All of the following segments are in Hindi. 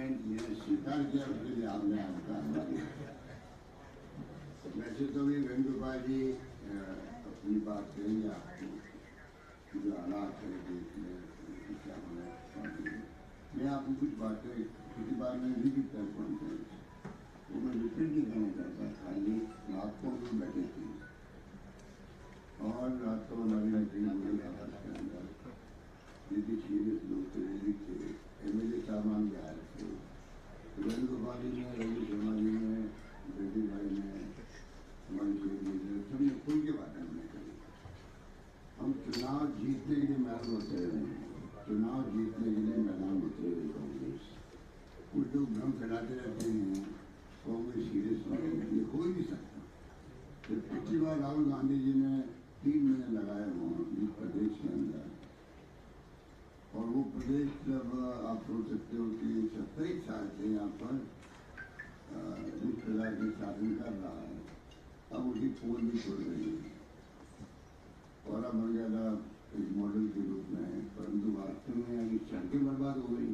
वैसे तो भी वेणुगोपाल जी अपनी बात करेंगे आपको जो हालात है देश में क्या होना है। मैं आपको कुछ बातें पिछली बार में भी कितना वो मैं रिटर्न नहीं करना चाहता, खाली आपको भी बैठे थे और रात को नवीन जी सीरियस लोग थे, एम एल ए सामान भी आ रहे थे। वेणुगोपाल जी में रवि शर्मा जी में बेटी भाई ने हमने खुल के बातें हमने करी। हम चुनाव जीतने के लिए मैदान उतरे हुए, चुनाव जीतने के लिए मैदान उतरे हुए कांग्रेस। कुछ लोग भ्रम फैलाते रहते हैं कांग्रेस सीरियस होने के लिए, हो ही नहीं सकता। जब पिछली बार राहुल गांधी जी ने 3 महीने लगाए वहाँ इस प्रदेश के अंदर, और वो प्रदेश जब आप सोच सकते हो कि 27 साल से यहाँ पर इस प्रकार के शासन कर रहा है, अब उसी पोल भी छोड़ रही है और अब मर्यादा एक मॉडल के रूप में है। परंतु वास्तव में अभी सड़कें बर्बाद हो गई।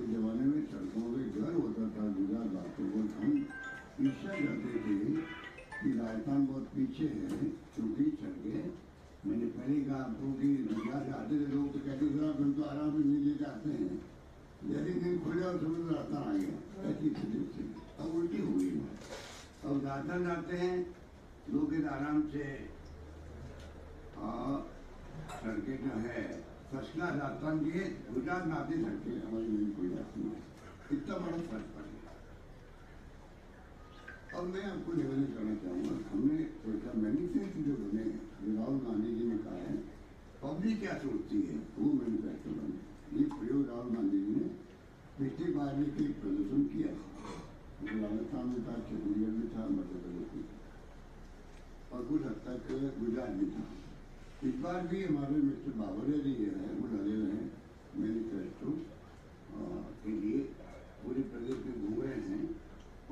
उस जमाने में सड़कों पे घर होता था, गुजरात वास्तव में हम ईर्षा करते थे कि राजस्थान बहुत पीछे है क्योंकि सड़कें, मैंने पहले कहा आपको कि गुजरात से आते थे लोग तो कहते थे आप तो आराम से नीचे जाते हैं, यदि दिन खुले और समझ राजस्थान आ गया, ऐसी स्थिति अब उल्टी हो गई है। अब राजस्थान जाते हैं लोग आराम से, सड़कें जो है फसला राजस्थान के गुजरात में आती सड़कें हमारी नहीं कोई जाती है, इतना बड़ा फर्क पड़ गया। अब मैं आपको निवेदन करना चाहूँगा, हमने सोचा मैन्युफैक्चर जो बने जो राहुल गांधी जी ने कहा है पब्लिक क्या सोचती है वो मैन्युफैक्चर बने, ये प्रयोग राहुल गांधी जी ने पिछली बार भी कई प्रदर्शन किया, राजस्थान में था, छत्तीसगढ़ में था, मध्य प्रदेश में था और कुछ हद तक गुजरात में था। इस बार भी हमारे मिस्टर बाबरिया जी हैं वो लगे हुए हैं मेरी ट्रस्टों के लिए, पूरे प्रदेश में घूम रहे हैं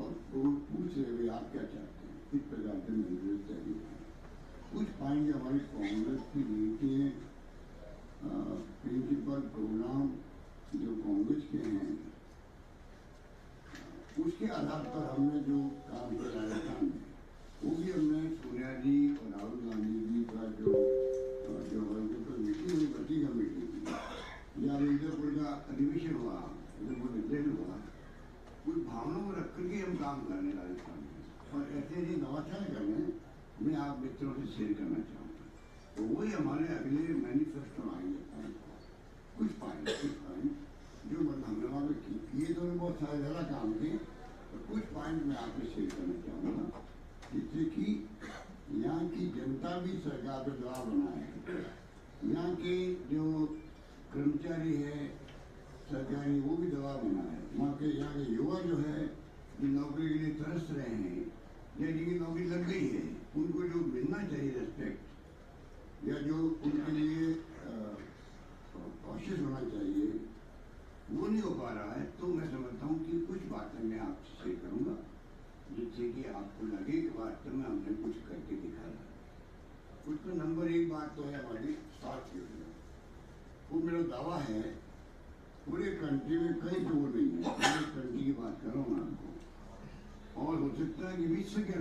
और वो पूछ रहे हुए आप क्या चाहते हैं, किस प्रकार के निर्देश चाहिए। कुछ पाएंगे हमारी कांग्रेस की नीतियाँ, प्रिंसिपल प्रोग्राम जो कांग्रेस के हैं उसके आधार पर हमने जो काम किया राजस्थान में वो भी हमने सोनिया जी और राहुल गांधी जी का जो मीटिंग हुई बची कमेटी थी या उदयपुर का अधिवेशन हुआ, उदयपुर विधेयक हुआ, उस भावना को रख करके हम काम कर रहे हैं राजस्थान में और ऐसे ही नवाचार कर रहे हैं। मैं आप मित्रों से शेयर करना चाहूँगा तो वही हमारे अगले मैनिफेस्टो आएंगे, कुछ पॉइंट जो हमने वहाँ पर किए तो उन्हें बहुत सारे ज़्यादा काम किए और कुछ पॉइंट मैं आपको शेयर करना चाहूँगा जिससे कि यहाँ की जनता भी सरकार पर दबाव बनाए, यहाँ के जो कर्मचारी है सरकारी वो भी दबाव बनाए, वहाँ के यहाँ के युवा जो है जो नौकरी के लिए तरस रहे हैं या जिनकी नौकरी लग गई है उनको जो मिलना चाहिए रेस्पेक्ट या जो उनके लिए कोशिश होना चाहिए वो नहीं हो पा रहा है। तो मैं समझता हूँ कि कुछ बातें मैं आपसे शेयर करूँगा जिससे कि आपको लगे कि वास्तव में हमने कुछ करके दिखाया। उसका नंबर एक बात तो है हमारी स्वास्थ्य योजना, वो मेरा दावा है पूरे कंट्री में कहीं शोर नहीं है, पूरे कंट्री की बात कर रहा हूँ आपको, और हो सकता है कि विश्व के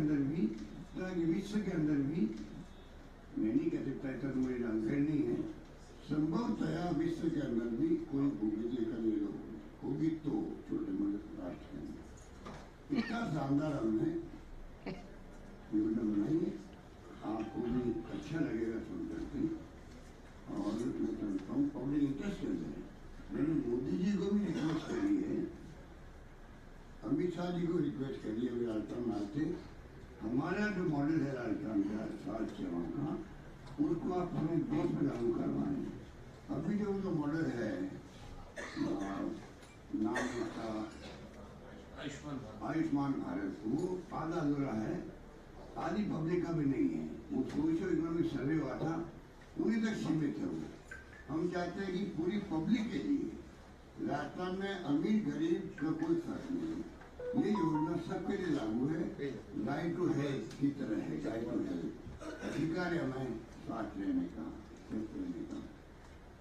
अंदर भी मैं नहीं कह सकता है तो मेरी जानकारी नहीं है, संभवतया विश्व के अंदर भी कोई भूमि लेकर ले लो होगी तो छोटे मोटे राष्ट्र के अंदर इतना शानदार हमने योजना बनाई है, आपको भी अच्छा लगेगा सुन करके। और मैं समझता हूँ पब्लिक इंटरेस्ट के अंदर मैंने मोदी जी को भी रिक्वेस्ट करी है, अमित शाह जी को रिक्वेस्ट करी है राजस्थान में आते हमारा जो मॉडल है राजस्थान का स्वास्थ्य सेवा का उसको आप अपने देश में लागू करवाएं। अभी जो उनका मॉडल है नाम उसका आयुष्मान भारत, वो आधा अधूरा है, आधी पब्लिक का भी नहीं है, वो सोशो इकोनॉमिक सर्वे हुआ था उन्हीं तक सीमित है। हम चाहते हैं कि पूरी पब्लिक के लिए राजस्थान में अमीर गरीब का कोई फर्क नहीं, ये योजना सबके लिए लागू है, राइट टू हेल्थ की तरह है, राइट टू हेल्थ अधिकार है हमें साथ लेने का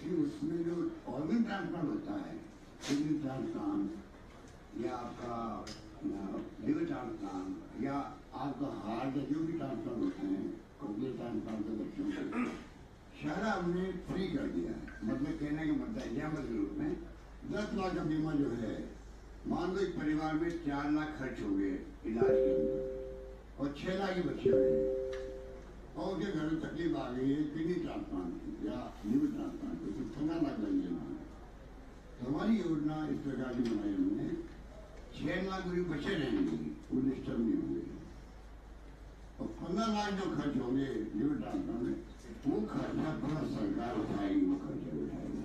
कि उसमें जो ऑर्गन ट्रांसप्लांट होता है, किडनी ट्रांसप्लांट या आपका लिवर ट्रांसप्लांट या आपका हार्ट जो भी ट्रांसप्लांट होते हैं, कब्जे ट्रांसप्लांट के बच्चों को सारा हमने फ्री कर दिया है। मतलब कहने का मतलब एग्जाम्पल के रूप में 10 लाख का बीमा जो है, मान लो एक परिवार में 4 लाख खर्च हो गए इलाज के अंदर और 6 लाख ही बचे हुए हैं, और उनके घर में तकलीफ आ गई है किडनी ट्रांसप्लांट या लिवर ट्रांसप्लांट को, तो 15 लाख लग जाना है। तो हमारी योजना इस प्रकार की बनाई हमने, 6 लाख भी बचे रहेंगे, वो डिस्टर्ब नहीं होंगे, और 15 लाख जो खर्च होंगे लिवर ट्रांसप्लांट में, वो खर्चा पूरा सरकार उठाएगी, वो खर्चा उठाएगी,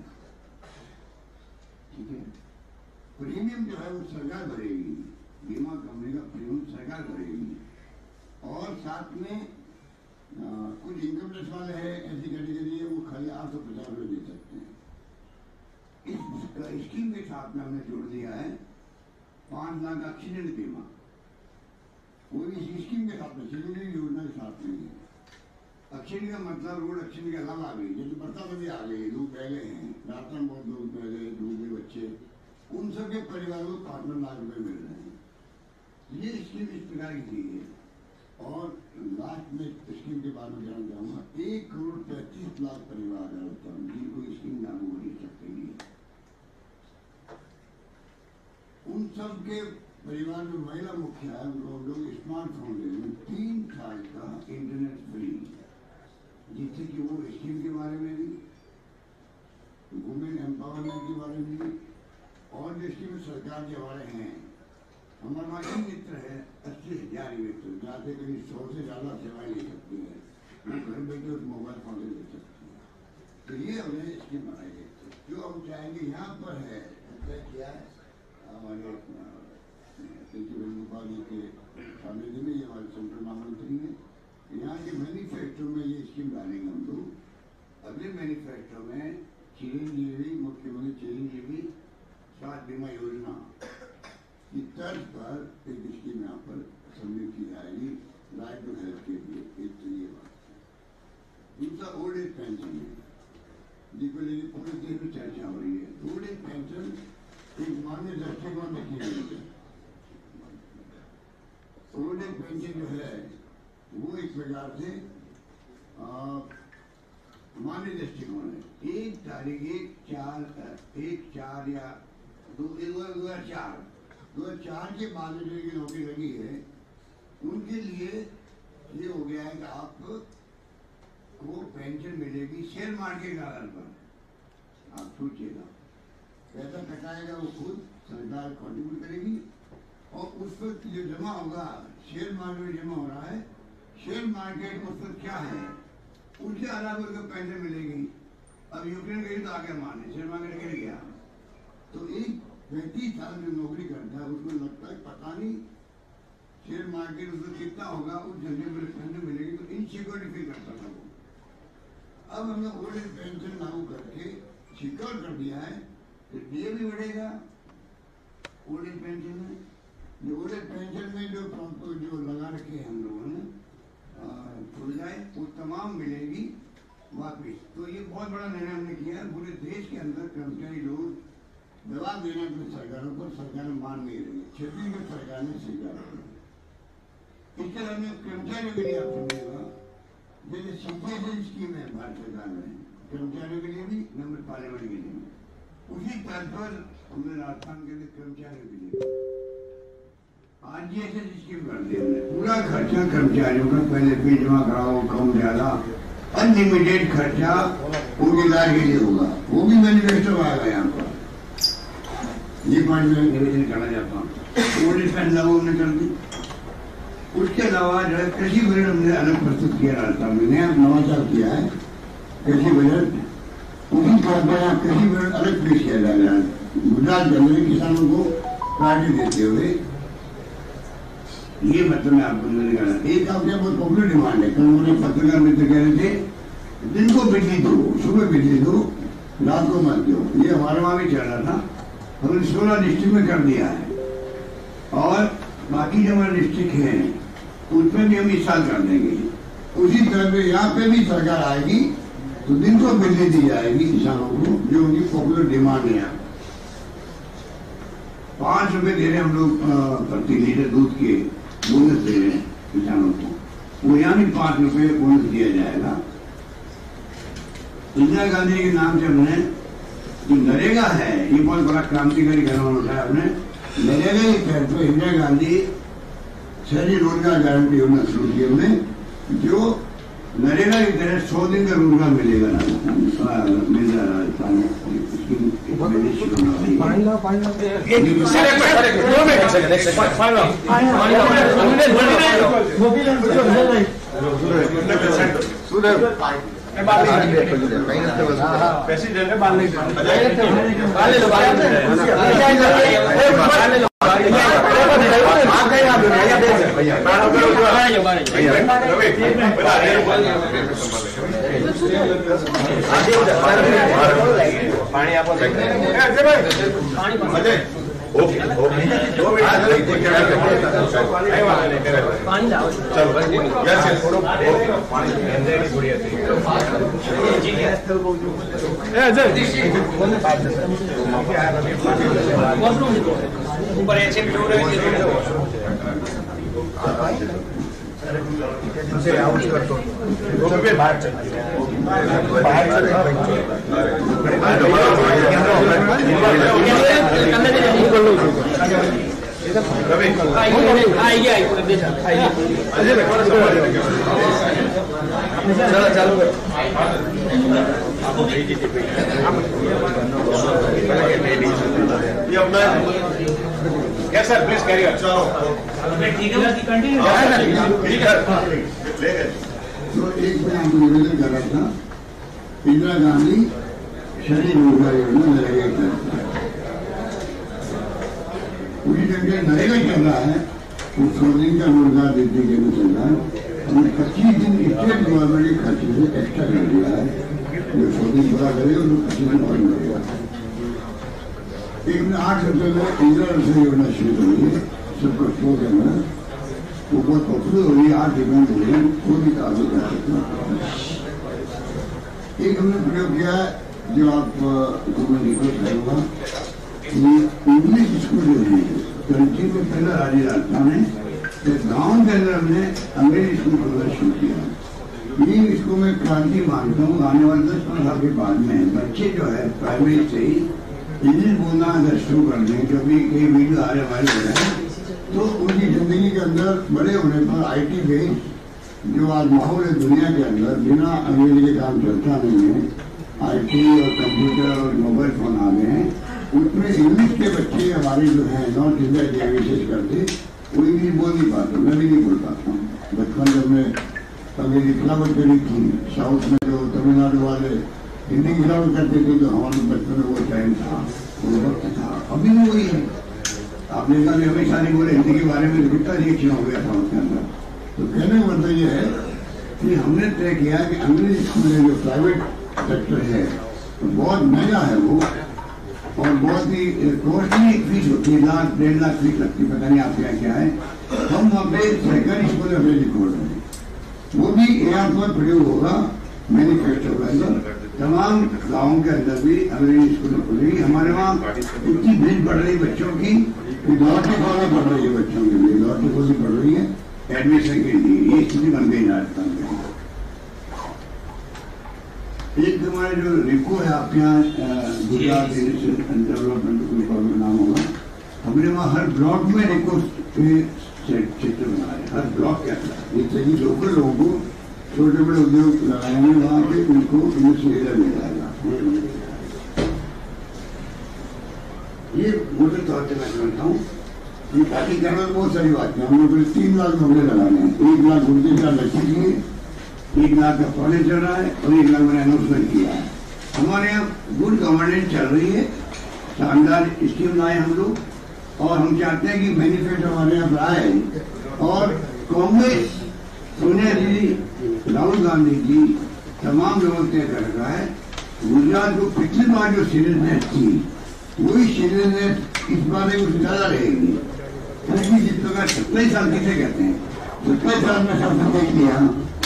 ठीक है। प्रीमियम जो है वो सरकार भरेगी, बीमा कंपनी का प्रीमियम सरकार भरेगी, और साथ में कुछ इनकम टैक्स वाले हैं ऐसी कैटेगरी है, वो खाली 850 रुपये दे सकते हैं। इस स्कीम के साथ में हमने जोड़ दिया है 5 लाख का एक्सीडेंट बीमा, वो भी इस स्कीम के साथ में, सिलेंडरी योजना के साथ में है। एक्सीडेंट का मतलब रोड एक्सीडेंट के अलावा आ गई, जैसे बरसात भी आ गई, लोग पहले हैं, रास्ता में बहुत लोग पहले डूबे बच्चे, उन सबके परिवार को 5-5 लाख रुपये मिल रहे हैं। ये स्कीम इस प्रकार की चीज है। और लास्ट में स्कीम के बारे में जानना चाहूँगा, 1,35 करोड़ परिवार है जिनको स्कीम लागू हो सकती है। उन सबके परिवार में महिला मुखिया है, उन लोग स्मार्टफोन ले रहे हैं, 3 साल का इंटरनेट फ्री, जिससे कि वो स्कीम के बारे में भी, वुमेन एम्पावरमेंट के बारे में भी, और दृष्टि में सरकार के हमारे हैं, हमारे माध्यम मित्र है 80,000 मित्र, जाते करीब 100 से ज़्यादा सेवाएं ले सकती है, घर बैठे मोबाइल फोन ले सकती है। तो ये हमने स्कीम बनाई है, जो हम चाहेंगे यहाँ पर है, हमने किया है हमारे वेणुगोपाल जी के सामने में, ये हमारे सेंट्रल महामंत्री हैं, यहाँ के मैनिफेस्टो में ये स्कीम डालेंगे हम लोग। अगले मैनिफेस्टो में चिरंजीवी मुख्यमंत्री चिरंजीवी बीमा योजना की तर्ज पर एक स्कीम यहाँ पर सम्मिलित की जाएगी, राइट टू हेल्थ के लिए। एक तो ये बात है, दूसरा ओल्ड एज पेंशन है, जिसको लेकर पूरे देश में चर्चा हो रही है। ओल्ड एज पेंशन एक मान्य दृष्टिकोण में की गई है। ओल्ड एज पेंशन जो है वो एक प्रकार से मान्य दृष्टिकोण है। 1 तारीख 1/4/2004 के बाद में जो नौकरी लगी है, उनके लिए ये हो गया है कि आपको पेंशन मिलेगी शेयर मार्केट के आधार पर। आप सोचिएगा, पैसा कटाएगा वो खुद सरकार कॉन्ट्रीब्यूट करेगी, और उस पर जो जमा होगा शेयर मार्केट जमा हो रहा है, शेयर मार्केट उस पर क्या है उसके आधार पर पेंशन मिलेगी। अब यूक्रेन गई तो आगे माने शेयर मार्केट गिर गया, तो एक 35 साल जो नौकरी करता है उसको लगता है पता नहीं शेयर मार्केट उसको कितना होगा, उस जगह मिलेगी, तो इनसिक्योरिटी फील करता था वो। अब हमने ओल्ड एज पेंशन लागू करके सिक्योर कर दिया है, तो डीए भी बढ़ेगा ओल्ड एज पेंशन में। जो ओल्ड एज पेंशन में जो लगा रखे हैं हम लोगों ने सुविधाएँ, वो तमाम मिलेगी वापिस। तो ये बहुत बड़ा निर्णय हमने किया है। पूरे देश के अंदर कर्मचारी लोग दबाव देने अपनी सरकारों पर, सरकारें मान नहीं रही है, छत्तीसगढ़ सरकार ने स्वीकार किया। इस तरह हमने कर्मचारियों के लिए, आप समझेगा जैसे संशोधन स्कीम है भारत सरकार में कर्मचारियों के लिए भी, नंबर पार्लियामेंट के लिए भी, उसी तर्ज पर हमने राजस्थान के लिए कर्मचारियों के लिए आरजीएसएस स्कीम कर दी। हमने पूरा खर्चा कर्मचारियों का, पहले फी जमा कराओ कम ज्यादा, अनलिमिटेड खर्चा उनके इलाज के लिए होगा, वो भी मैनिफेस्टो आएगा। यहाँ पर ये पार्टी में निवेदन करना चाहता हूँ, ओल्ड एज पेंशन लागू हमने कर दी। उसके अलावा जो है कृषि बजट हमने अलग प्रस्तुत किया, राजस्थान में नया नवाचार किया है कृषि बजट, उसी तौर पर यहाँ कृषि बजट अलग पेश किया जाएगा। गुजरात के अंदर किसानों को प्रायोरिटी देते हुए ये मतलब मैं आपको नहीं कहना चाहिए तो आपके बहुत पॉपुलर डिमांड है। कल उन्होंने पत्रकार मित्र कह रहे थे दिन को बिजली दो, सुबह बिजली दो, रात को मत दो। ये हमारे वहाँ भी चल रहा था, हमने 16 डिस्ट्रिक्ट में कर दिया है और बाकी जो हमारे डिस्ट्रिक्ट हैं उसमें भी हम इस साल कर देंगे। उसी तरह से यहाँ पे भी सरकार आएगी तो दिन को बिजली दी जाएगी किसानों को, जो उनकी पॉपुलर डिमांड है। 5 रुपए दे रहे हैं हम लोग प्रति लीटर दूध के बोनस दे रहे हैं किसानों को, वो यानी 5 रुपए बोनस दिया जाएगा। इंदिरा गांधी के नाम से हमने जो नरेगा है, ये बहुत बड़ा क्रांतिकारी कदम उठाया हमने। नरेगा के तहत इंदिरा गांधी शहरी रोजगार गारंटी योजना शुरू की हमने, जो नरेगा के तहत 100 दिन का रोजगार मिलेगा राजस्थान में। पानी आप Yes, sir. Please carry on. तो एक मैं आपको निवेदन कर रहा था, इंदिरा गांधी शहरी रोजगार योजना नरेगा के तहत पूरी जगह नरेगा चल रहा है, वो 100 दिन का रोजगार देने के लिए चल रहा है। हमने 25 दिन स्टेट गवर्नमेंट के खर्चे से एक्स्ट्रा कर दिया है, जो 100 दिन पूरा करेगा वो 25 दिन और करेगा। एक में 8 रुपए में इंदिरा रसोई योजना शुरू हो रही है, सबको शो करना वो बहुत पॉपुलर हो रही है। 8 रुपए में मिले वो भी काफी कर सकते हैं। एक हमने प्रयोग किया जो आपको मैं रिक्वेस्ट करूँगा कि इंग्लिश स्कूल जो है कंट्री में पहला राज्य राजस्थान है, गाँव के अंदर हमने अंग्रेजी स्कूल खोलना शुरू किया। ये स्कूल में क्रांति मानता हूँ, आने वाले 10-15 साल के बाद में बच्चे जो है प्राइमरी से ही इंग्लिश बोलना अगर शुरू कर दें, क्योंकि कई वीडियो आने वाले हैं, तो उनकी जिंदगी के अंदर बड़े होने पर IT पे जो आज माहौल है दुनिया के अंदर, बिना अंग्रेजी के काम चलता नहीं है। IT और कंप्यूटर और मोबाइल फोन आ गए हैं, उसमें इंग्लिश के बच्चे हमारे जो हैं नॉर्थ इंडिया के विशेष करके वो इंग्लिश बोल नहीं पाते। मैं भी नहीं बोल पाता हूँ, बचपन जब मैं अंग्रेजी खिलावट करी थी साउथ में, जो तमिलनाडु वाले हिंदी खिलावट करते थे, तो हमारे बचपन में वो टाइम था, अभी भी वही है। आपने कहा हमेशा नहीं बोले हिंदी के बारे में, कितना रिएक्शन हो गया था उसके अंदर। तो कहने का मतलब ये है कि हमने तय किया कि अंग्रेजी स्कूल में जो प्राइवेट सेक्टर है तो बहुत महंगा है वो, और बहुत ही कॉस्टली फीस होती है, 1.5 लाख फीस लगती है, पता नहीं आपके यहाँ क्या है। हम अपने सरकारी स्कूल में अंग्रेजी खोल रहे हैं, वो भी AI पर प्रयोग होगा मैन्युफैक्चर के अंदर, तमाम गाँव के अंदर भी अंग्रेजी स्कूल खुलेगी। हमारे वहाँ इतनी भीड़ बढ़ रही है बच्चों की, लॉटरी खोली बढ़ रही है बच्चों के लिए, लॉटरी खोली बढ़ रही है एडमिशन के लिए। ये स्थिति बन गई राजस्थान में। एक हमारे जो रिको है आपके यहाँ गुजरात डेवलपमेंट का नाम होगा, हमने वहाँ हर ब्लॉक में रिको क्षेत्र बनाए, हर ब्लॉक के अंदर जिससे कि लोकल लोगों को छोटे बड़े उद्योग लगाएंगे, वहाँ पे उनको सुविधा मिल जाएगा। ये मोटे तौर पर मैं समझता हूँ कि बाकी करना बहुत सारी बात है। हम लोग 3 लाख नौकरी लगाने हैं, 1 लाख घूमते चार लक्ष्य किए, 1 लाख का कॉलेज चल रहा है और 1 लाख मैंने अनाउंसमेंट किया है। हमारे यहाँ गुड गवर्नेंस चल रही है, शानदार स्कीम लाए हम लोग, और हम चाहते हैं कि मैन्युफैक्चर हमारे यहाँ आए और कांग्रेस सोनिया जी, राहुल गांधी जी, तमाम लोगों ने कर रहा है। गुजरात को पिछली बार जो सीरियसनेस थी वही सीरियसनेस इस बार में ज्यादा रहेगी। जितने का 27 साल किसे कहते हैं, 27 साल में शासन किया।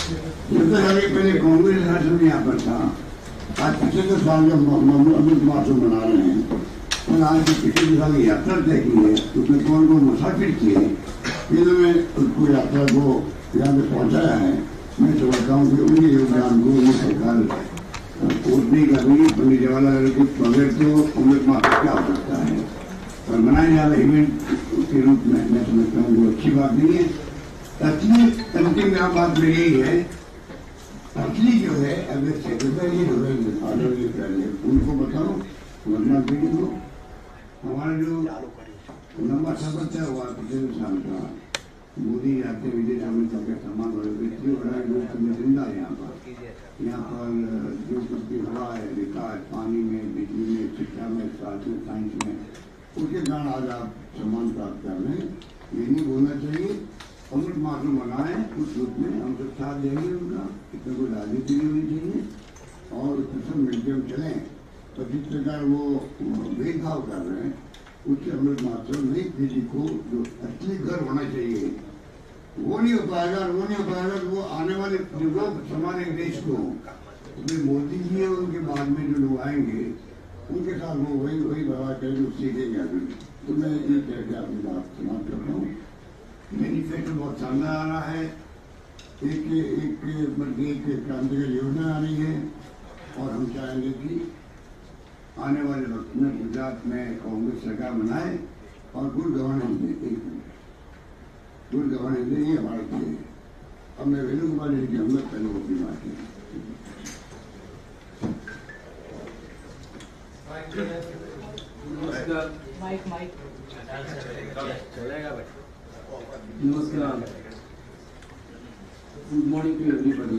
70 साल के पहले कांग्रेस शासन यहाँ पर था। आज 75 साल में अमृत महोत्सव मना रहे हैं, और आज की 75 साल की यात्रा तय की है, उसमें कौन कौन मुसाफिर किए, इन्होंने उसको यात्रा को यहाँ पे पहुँचाया है। मैं समझता हूँ कि उनके योगदान को ये सरकार कोर्ट नहीं कर रही। पंडित जवाहरलाल नेहरू के बगैर तो अमृत महोत्सव क्या हो सकता है, और मनाया जा रहा इवेंट के रूप में मैं समझता हूँ वो अच्छी बात नहीं है। असली अंतिम यहाँ बात में यही है, असली जो है अगर सेक्रेटरी उनको बताओ, वरना पीढ़ी को हमारा जो लंबा सफर तय हुआ पिछले साल का, मोदी आते विदेश अमित का सम्मान जिंदा है। यहाँ पर जो सबकी हवा है, विकास पानी में, बिजली में, शिक्षा में, स्वास्थ्य में, साइंस में, उसके कारण आज आप सम्मान प्राप्त कर रहे हैं। ये नहीं बोलना चाहिए। अमृत महोत्सव मनाएं, उस रूप में हम सब साथ देंगे उनका। इतना कोई राजनीति नहीं होनी चाहिए और उसमें सब मिलकर हम चलें। तो जिस प्रकार वो भेदभाव कर रहे हैं, उससे अमृत महोत्सव नई पीढ़ी को जो असली घर होना चाहिए वो नहीं हो पाएगा। और वो नहीं हो पाएगा तो वो आने वाले जो लोग हमारे देश को, उसमें मोदी जी है, उनके बाद में जो लोग आएंगे उनके साथ वो वही व्यवहार करेंगे, सीखेंगे आगे। तो मैं ये कह के अपनी बात समाप्त कर रहा हूँ। मैनिफेस्टो बहुत शानदार आ रहा है। एक क्रांतिकारी योजना आ रही है और हम चाहेंगे कि आने वाले वक्त में गुजरात में कांग्रेस सरकार बनाए और गुड गवर्नेंस दे। गुड गवर्नेंस दे, ये हमारा ध्येय है। अब मैं वेणु कुमार जी की हमने पहले वो भी बात की। Namaskar. Good morning to everybody.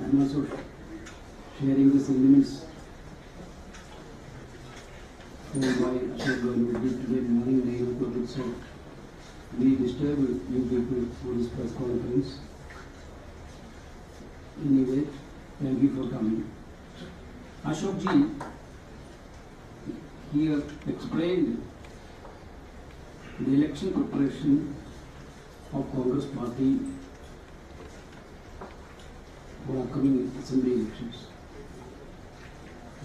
I am also sharing the sentiments for my Ashok Gandhi today morning. They have got it, so we disturb you people for this press conference. Anyway, thank you for coming. Ashok ji here explained the election preparation of Congress Party for upcoming assembly elections.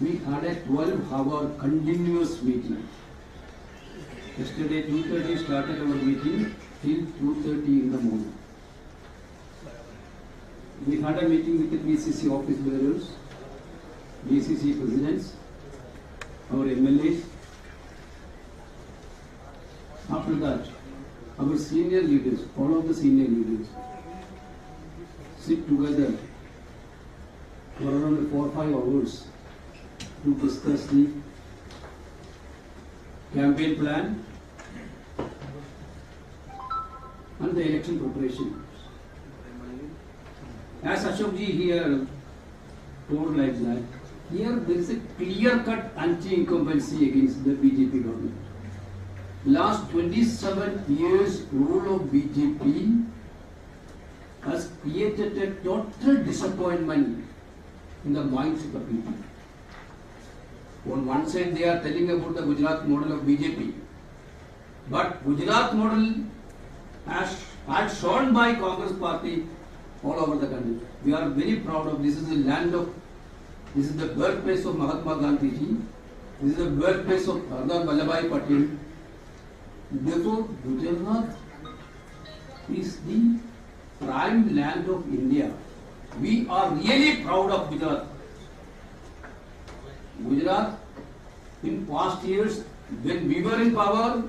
We had a 12-hour continuous meeting. Yesterday 2:30 started our meeting till 2:30 in the morning. We had a meeting with the BCC office bearers, BCC presidents, our MLAs. After that, our senior leaders, all of the senior leaders, sit together for around 4 or 5 hours to discuss the campaign plan and the election preparation. As Ashok ji here told like that, here there is a clear-cut anti-incumbency against the BJP government. Last 27 years rule of BJP has created a total disappointment in the minds of the people. On one side they are telling about the Gujarat model of BJP, but Gujarat model as shown by Congress party all over the country. We are very proud of this. Is the land of, this is the birthplace of Mahatma Gandhi ji, this is the birthplace of Sardar Vallabhbhai Patel. Therefore, Gujarat is the prime land of India. We are really proud of Gujarat. Gujarat, in past years, when we were in power,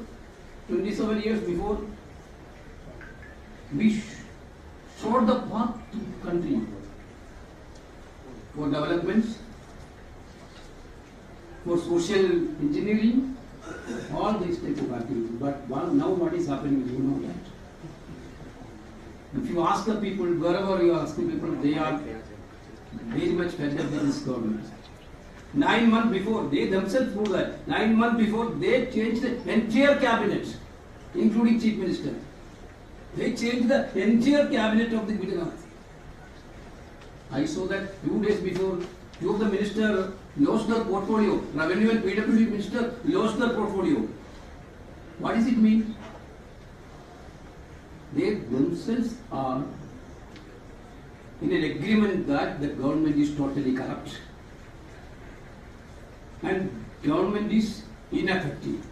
27 years before, we showed the path to the country for developments, for social engineering, all these type of activities. But now what is happening, you know that. If you ask the people, wherever you ask the people, they are very much fed up with this government. 9 months before, they themselves proved that. 9 months before, they changed the entire cabinet, including chief minister. They changed the entire cabinet of the Gujarat. I saw that few days before, two of the minister lost their portfolio. Revenue and PWD minister lost their portfolio. What does it mean? They themselves are in an agreement that the government is totally corrupt and government is ineffective.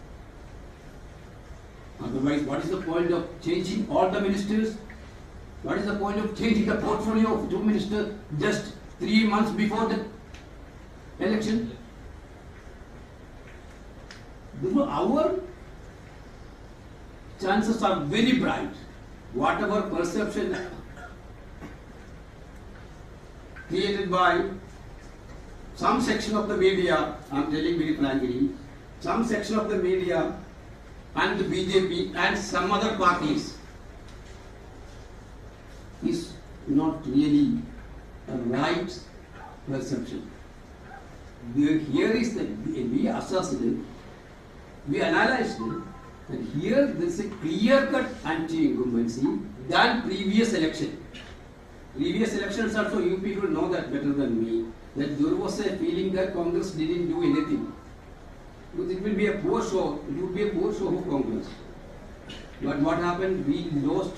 Otherwise, what is the point of changing all the ministers? What is the point of changing the portfolio of two ministers just 3 months before the election? Our chances are very bright. Whatever perception created by some section of the media, I am telling very frankly, some section of the media and the BJP and some other parties is not really a right perception. Here is the, we assessed it, we analyzed it, and here there is a clear-cut anti-incumbency than previous election. Previous elections also, you people know that better than me, that there was a feeling that Congress didn't do anything. Because it will be a poor show, it would be a poor show of Congress. But what happened? We lost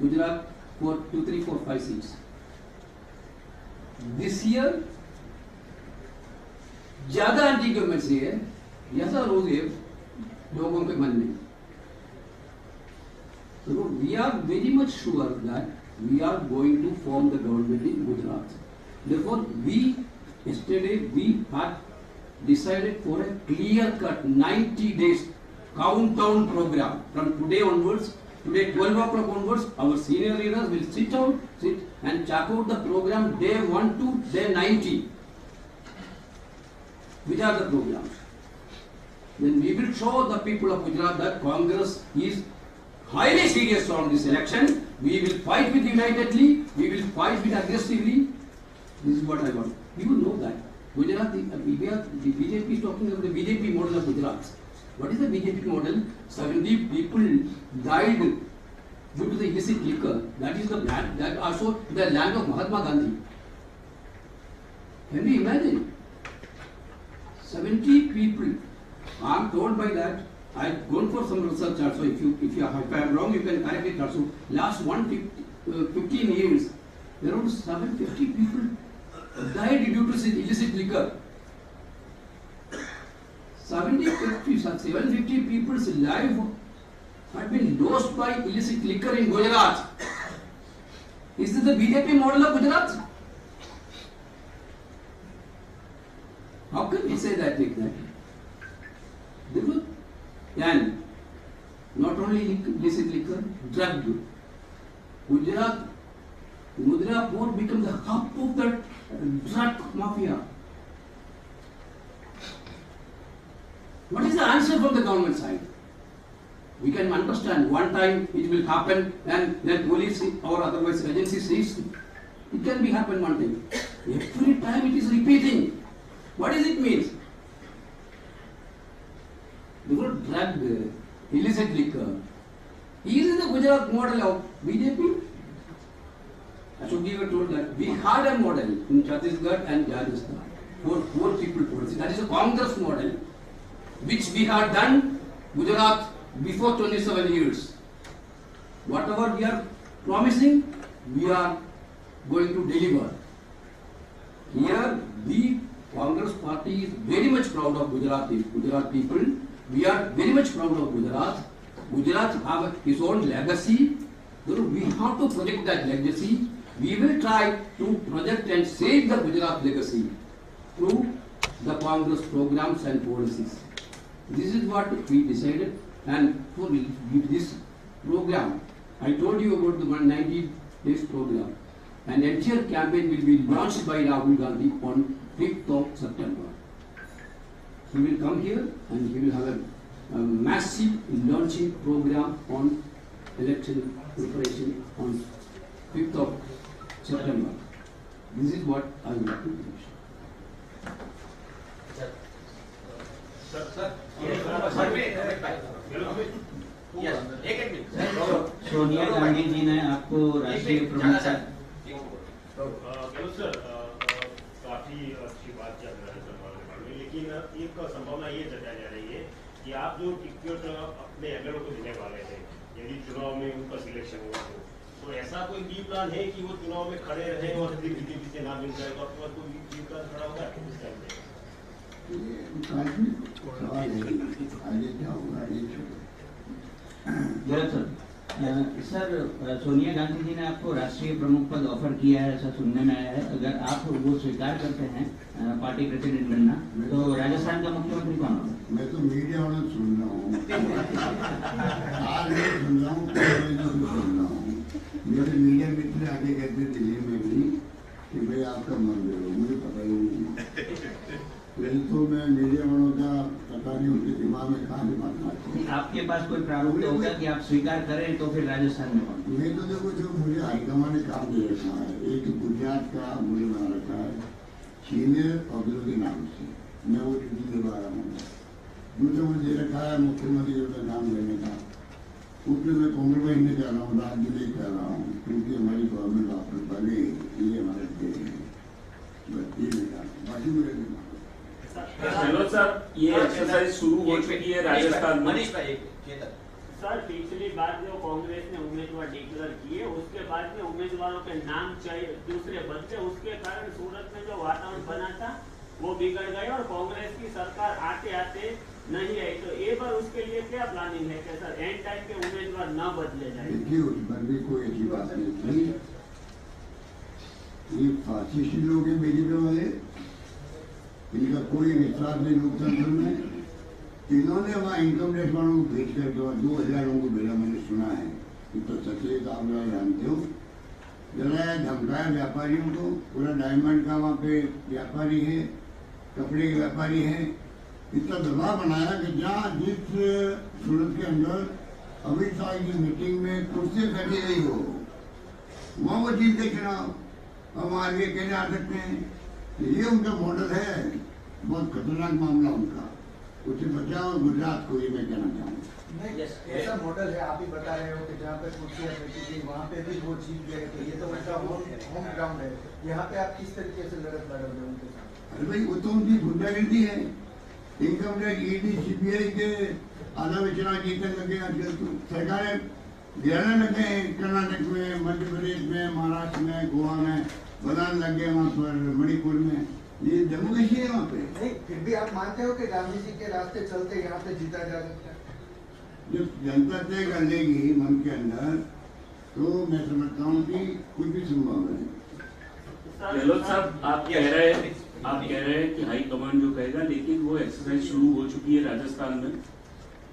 Gujarat for 2, 3, 4, 5 seats. This year, ज़्यादा anti incumbency है, ऐसा रोग है लोगों के मन में. So we are very much sure that we are going to form the government in Gujarat. Therefore, yesterday we had decided for a clear-cut 90 days countdown program. From today onwards, today 12 o'clock onwards, our senior leaders will sit and check out the program day 1 to day 90. Which are the programs? Then we will show the people of Gujarat that Congress is highly serious on this election. We will fight with unitedly, we will fight with aggressively. This is what I want. You know that. Gujarat, the BJP is talking about the BJP model of Gujarat. What is the BJP model? 70 people died due to the illicit liquor. That is the land, that also the land of Mahatma Gandhi. Can you imagine? 70 people. I am told by that. I have gone for some research also. If I am wrong, you can correct it also. Last 15 years, around 750 people died due to illicit liquor. 750 people's life had been lost by illicit liquor in Gujarat. Is this the BJP model of Gujarat? How can we say that like that? And not only illicit liquor, drug. Gujarat, Mudra become the hub of that drug mafia. What is the answer from the government side? We can understand one time it will happen and then police or otherwise agency sees it. It can be happen one time. Every time it is repeating. What does it mean? The word drug, illicit liquor. Is the Gujarat model of BJP? Ashok Ji were told that we had a model in Chhattisgarh and Rajasthan for poor people policy. That is a Congress model, which we had done Gujarat before 27 years. Whatever we are promising, we are going to deliver. Here, the Congress party is very much proud of Gujarat people. We are very much proud of Gujarat. Gujarat have its own legacy. We have to project that legacy. We will try to project and save the Gujarat legacy through the Congress programs and policies. This is what we decided, and for this program, I told you about the 190 days program. An entire campaign will be launched by Rahul Gandhi on 5th of September. He will come here and he will have a massive launching program on election preparation on 5th of September. This is what I would like to mention. Sonia Gandhi ji ने आपको राष्ट्रीय सर काफी अच्छी बात चल रहा है, लेकिन एक संभावना ये जताई जा रही है कि आप जो टिकट अपने एमएलओ को देने वाले थे यदि चुनाव में उनका सिलेक्शन हुआ तो ऐसा कोई बी प्लान है कि वो चुनाव में खड़े रहे और बीजेपी से ना मिल जाए तो आपके कोई बी प्लान खड़ा होगा इस टाइम पे? सर सोनिया गांधी जी ने आपको राष्ट्रीय प्रमुख पद ऑफर किया है ऐसा सुनने में आया है, अगर आप वो स्वीकार करते हैं पार्टी प्रेसिडेंट बनना तो राजस्थान का मुख्यमंत्री कौन होगा? मैं तो मीडिया वाला सुन रहा हूँ, आज मैं सुन रहा हूँ, सुन रहा हूँ, मेरे मीडिया मित्र आगे कहते दिल्ली में भी कि भाई आपका मन दे रहा मुझे पता ही नहीं, पहले तो मैं मीडिया वालों का पता नहीं उनके दिमाग में कहाँ भी बात। आपके पास कोई प्रारूप होगा कि आप स्वीकार करें तो फिर राजस्थान में? मैं तो देखो जो मुझे हाईकमान ने काम दे रखा है, एक गुजरात का मुझे बना रखा है सीनियर अफसर के नाम से, मैं वो ड्यूटी निभा रहा हूँ। दूसरे मुझे दे रखा है मुख्यमंत्री का काम देने का, उसमें मैं कॉम्प्रोमाइज नहीं कर रहा हूँ, राज्य नहीं कर रहा हूँ, क्योंकि हमारी गवर्नमेंट ऑफिस बने ये हमारे देश है, बस ये बाकी मुझे सर ये एक्सरसाइज शुरू हो चुकी है राजस्थान में। मनीष भाई सर पिछली बार जो कांग्रेस ने उम्मीदवार डिक्लेयर किए उसके बाद में उम्मीदवारों के नाम दूसरे बदले, उसके कारण सूरत में जो वातावरण बना था वो बिगड़ गए और कांग्रेस की सरकार आते आते नहीं आई, तो एक बार उसके लिए क्या प्लानिंग है कि सर एंड टाइम के उम्मीदवार न बदले जाए? बीजेपी वाले इनका कोई विश्वास नहीं लोकतंत्र में, इन्होंने वहाँ इनकम टैक्स वालों को भेज करके वहाँ 2000 लोगों को भेजा, मैंने सुना है तो सच्चे तो आप जरा जानते हो, जलाया धमकाया व्यापारियों को, पूरा डायमंड का वहाँ पे व्यापारी है, कपड़े के व्यापारी है, इतना दबाव बनाया कि जहाँ जिस सूरत के अंदर अमित शाह की मीटिंग में कुर्सी फेंकी गई हो वहाँ वो जीतते चुनाव, हम आगे कहने आ सकते हैं ये उनका मॉडल है, बहुत खतरनाक मामला उनका, उसे बचाओ गुजरात को, ये मैं कहना चाहूँगा। ऐसा मॉडल है आप ही बता रहे हो कि जहाँ पे कुर्सियाँ बैठी थी वहाँ पे भी वो जीत गए थे, ये तो उनका होम ग्राउंड है, यहाँ पे आप किस तरीके से लड़त लड़ रहे हो उनके साथ? अरे भाई वो तो उनकी गुंडागर्दी है, इनकम टैक्स ईडी सीबीआई के आधा में चुनाव जीतने लगे, आजकल तो सरकारें गिराने लगे हैं, कर्नाटक में, मध्य प्रदेश में, महाराष्ट्र में, गोवा में बदान लग गए, वहाँ पर मणिपुर में, ये जम्मू कश्मीर है वहाँ पे। नहीं फिर भी आप मानते हो कि गांधी जी के रास्ते चलते यहाँ पे जीता जा सकता है? जब जनता तय कर लेगी मन के अंदर तो मैं समझता हूँ कि कुछ भी संभव है। गहलोत साहब आप कह रहे हैं कि हाई कमांड जो कहेगा, लेकिन वो एक्सरसाइज शुरू हो चुकी है राजस्थान में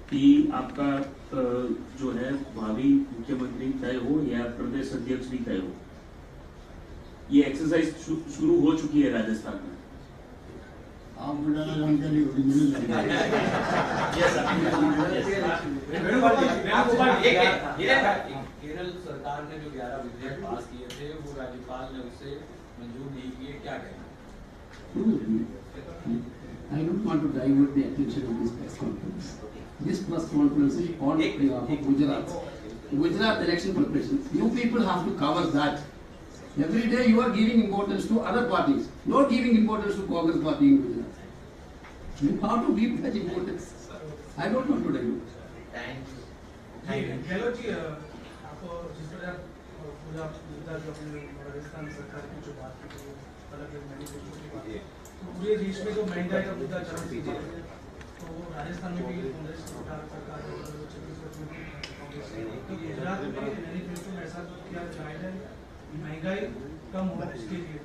कि आपका जो है भावी मुख्यमंत्री तय हो या प्रदेश अध्यक्ष भी तय हो, ये एक्सरसाइज शुरू हो चुकी है राजस्थान में। आप केरल सरकार ने जो 11 विधेयक पास किए थे वो राज्यपाल ने उसे मंजूर नहीं किए, क्या कहना? Every day you are giving importance to other parties, not giving importance to Congress party in Gujarat. You have to give that importance. I don't want to dilute. Thank you. Hello, जी आपको जिस तरह पूरा मुद्दा जो अपने राजस्थान सरकार की जो बात की अलग अलग मैनिफेस्टो की बात है, पूरे देश में जो महंगाई का मुद्दा चल रहा है तो राजस्थान में भी कांग्रेस सरकार तो गुजरात में मैनिफेस्टो में ऐसा क्या चाहता है महंगाई कम हो इसके लिए?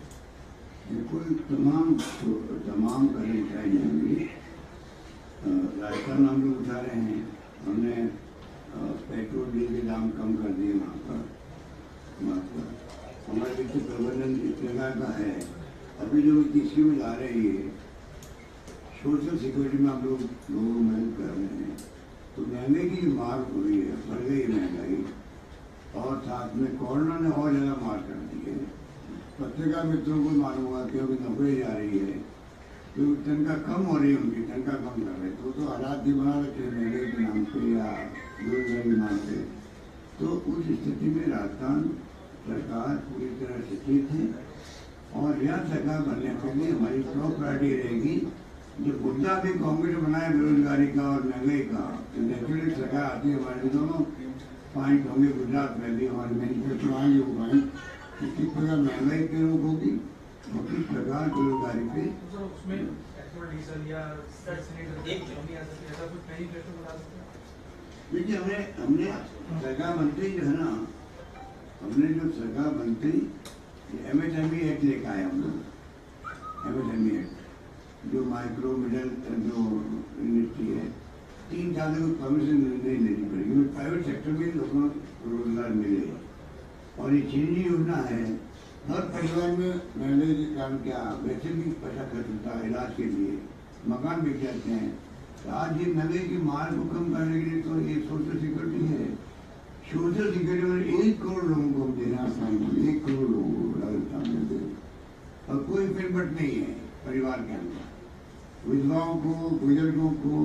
बिल्कुल तमाम कदम उठाए जाएंगे। राजस्थान हम लोग उठा रहे हैं, हमने पेट्रोल डीजल के दाम कम कर दिए वहाँ पर, हमारे पीछे गवर्नेंस इस प्रकार का है। अभी जो तीसरी में जा रही है सोशल सिक्योरिटी में आप लोगों मदद कर रहे हैं, तो महंगाई की मार हो रही है, बढ़ गई महंगाई और साथ में कोरोना ने और ज़्यादा मार कर दी है। पत्रकार मित्रों को मालूम हुआ क्योंकि नौकरी जा रही है, जो जनता कम हो रही होंगी, जनता कम कर रहे तो हालात भी बना रखे मेरे के नाम से या बेरोजगारी नाम से। तो उस स्थिति में राजस्थान सरकार पूरी तरह शिक्षित है और राज्य सरकार बनने के लिए हमारी टॉप प्रायोरिटी रहेगी। जो मुद्दा भी कांग्रेस बनाए बेरोजगारी का और महंगाई का, तो नेचुरल सरकार आती है हमारे दोनों पॉइंट होंगे गुजरात में भी और मैन्युफैक्चरिंग जो पॉइंट किस प्रकार महंगाई के लोग होगी और किस प्रकार बेरोजगारी पे। देखिए हमने सरकार बनते ही जो है ना, हमने जो सरकार बनते ही MSME एक्ट लेकर आए हम लोग। MSME एक्ट जो माइक्रो मिडल जो इंडस्ट्री है, 3 साल में परमिशन नहीं लेनी पड़ेगी, प्राइवेट सेक्टर में लोगों को रोजगार मिलेगा। और ये चीनी योजना है हर परिवार में महंगाई के कारण क्या वैसे भी पैसा खर्च होता है इलाज के लिए, मकान बेच जाते हैं। तो आज ये महंगाई की मार को कम करने के लिए तो ये सोशल सिक्योरिटी है। सोशल सिक्योरिटी में 1 करोड़ लोगों को देना आसान है, 1 करोड़ लोगों को राजस्थान में दे और कोई फिटबट नहीं है परिवार के अंदर। विधवाओं को, बुजुर्गों को,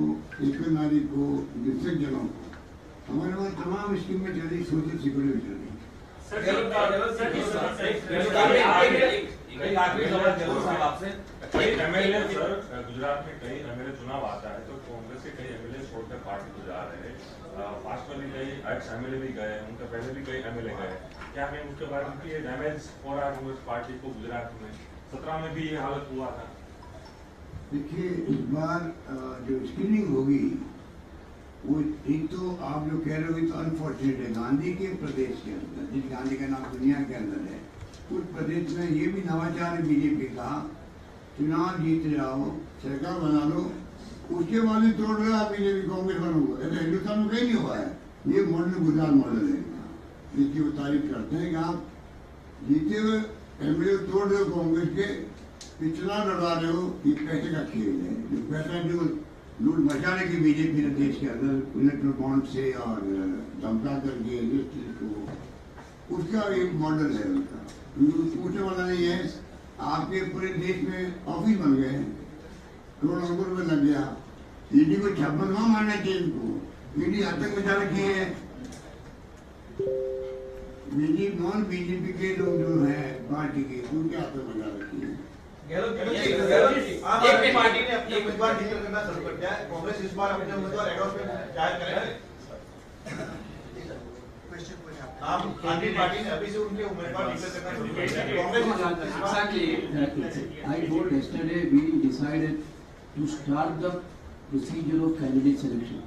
एकल नारी को, दूसरे जनों को हमारे वहाँ तमाम स्कीमें चली, सोशल सिक्योरिटी चली। गुजरात में कई एमएलए चुनाव आता है तो कांग्रेस के कई एमएलए छोड़कर पार्टी को जा रहे हैं, पास्ट में भी कई ex-MLA भी गए, उनके पहले भी कई एमएलए गए। क्या हमें उसके बारे में डैमेज हो रहा है कांग्रेस पार्टी को? गुजरात में 17 में भी ये हालत हुआ था। देखिए इस बार जो स्क्रीनिंग होगी वो एक तो आप जो कह रहे हो तो अनफॉर्चुनेट है। गांधी के प्रदेश के अंदर, जिस गांधी का नाम दुनिया के अंदर है, उस प्रदेश में ये भी नवाचार है बीजेपी का, चुनाव जीत जाओ सरकार बना लो उसके बाद ही तोड़ रहा बीजेपी कांग्रेस बनूंगा। ऐसा हिंदुस्तान में कहीं नहीं हुआ है। ये मॉडल गुजरात मॉडल है जिसकी वो तारीफ करते हैं कि आप जीते हुए एमएलए तोड़ रहे हो कांग्रेस के, पिछला लड़ा रहे हो। ये पैसे का खेल है, जो पैसा जो लूट मचाने की बीजेपी ने देश के अंदर इलेक्ट्रल बॉन्ड से और धमका करके को उसका एक मॉडल है। उनका पूछने वाला नहीं है। आपके पूरे देश में ऑफिस बन गए हैं, करोड़ों रुपये लग गया। ईडी को 56 वहाँ मारना चाहिए इनको, ईडी आतंक मचा रखी है। नॉन बीजेपी के लोग जो है पार्टी के उनके आतंक मचा रखी है। पार्टी ने अपनी उम्मीदवार डिक्लेयर करना शुरू कर दिया है। कांग्रेस इस बार अपने उम्मीदवार एडोस में जाहिर करेगा। आम पार्टी ने अभी से उनके उम्मीदवार डिक्लेयर करना शुरू कर दिया है। Congress I vote yesterday we decided to start the procedure of candidate selection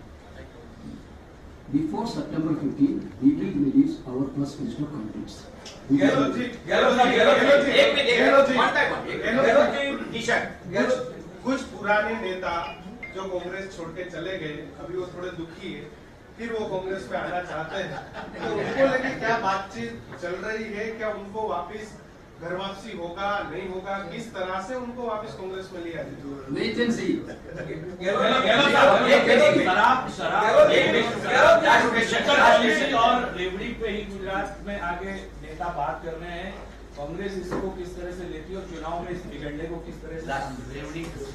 before September 15. We will release our first list of candidates. कुछ पुराने नेता जो कांग्रेस छोड़ के चले गए, अभी वो थोड़े दुखी है, फिर वो कांग्रेस में आना चाहते हैं। तो उनको लेके क्या बातचीत चल रही है? क्या उनको वापस घर वापसी होगा, नहीं होगा? किस तरह से उनको वापस कांग्रेस में लिया और रेवड़ी पे ही गुजरात में आगे नेता बात कर रहे हैं। कांग्रेस इसको किस तरह से लेती है और चुनाव में इस बिगड़ने को किस तरह से रेवड़ी कहाँ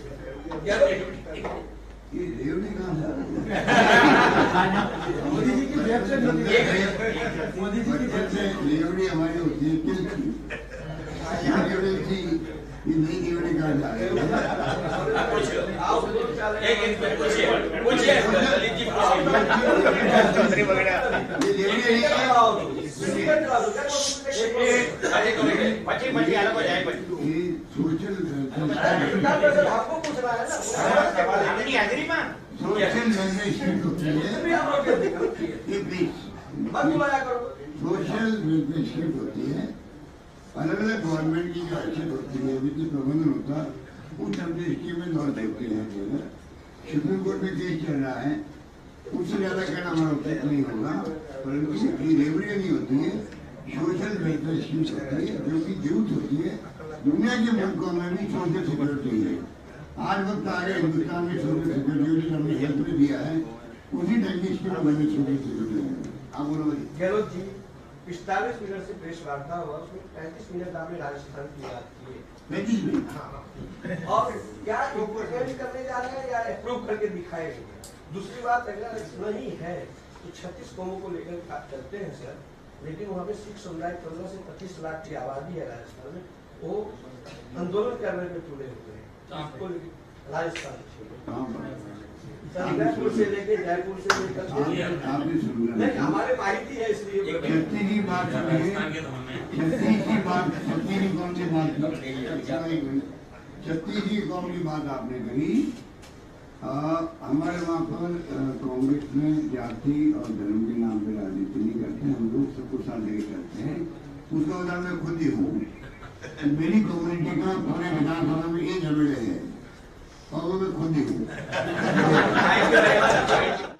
सोशल वेलफेयर होती है, अलग अलग गवर्नमेंट की जो अच्छी होती है, वित्तीय प्रबंधन होता है, उस हमने स्कीम में दौड़ देखते हैं। सुप्रीम कोर्ट में केस चल रहा है, उससे ज़्यादा कहना हमारा उचित नहीं होगा, परंतु रेवड़ियाँ नहीं होती है, सोशल वेलफेयर स्कीम होती है जो कि जरूरत होती है। दुनिया के मुल्कों में भी सोशल सिक्योरिटी है। आज वक्त आ गया हिंदुस्तान में सोशल सिक्योरिटी, हमने हेल्प दिया है, उसी ढंग की स्कीम मैंने सोशल सिक्योरिटी है। आप बोलो गहलोत जी, 45 मिनट से प्रेस वार्ता हुआ, उसमें 35 मिनट आपने राजस्थान की बात की है और क्या इम्पोर्टेंट करने जा रहे हैं या अप्रूव करके दिखाएंगे। दूसरी बात अगर नहीं है तो 36 कौमों को लेकर बात करते हैं सर, लेकिन वहाँ पे सिख समुदाय 15 से 25 लाख की आबादी है राजस्थान में, वो आंदोलन करने में तुले हुए हैं। राजस्थान से लेके जयपुर से लेकर हमारे माहिती है, इसलिए छत्तीस की कौम की बात आपने करी। हमारे वहाँ पर कांग्रेस में जाति और धर्म के नाम पर राजनीति नहीं करते, हम लोग सबको साथ लेके करते हैं। उसका उदाहरण मैं खुद ही हूँ, मेरी कम्युनिटी का पूरे विधानसभा में ये झमेले हैं और वो मैं खुद ही हूँ।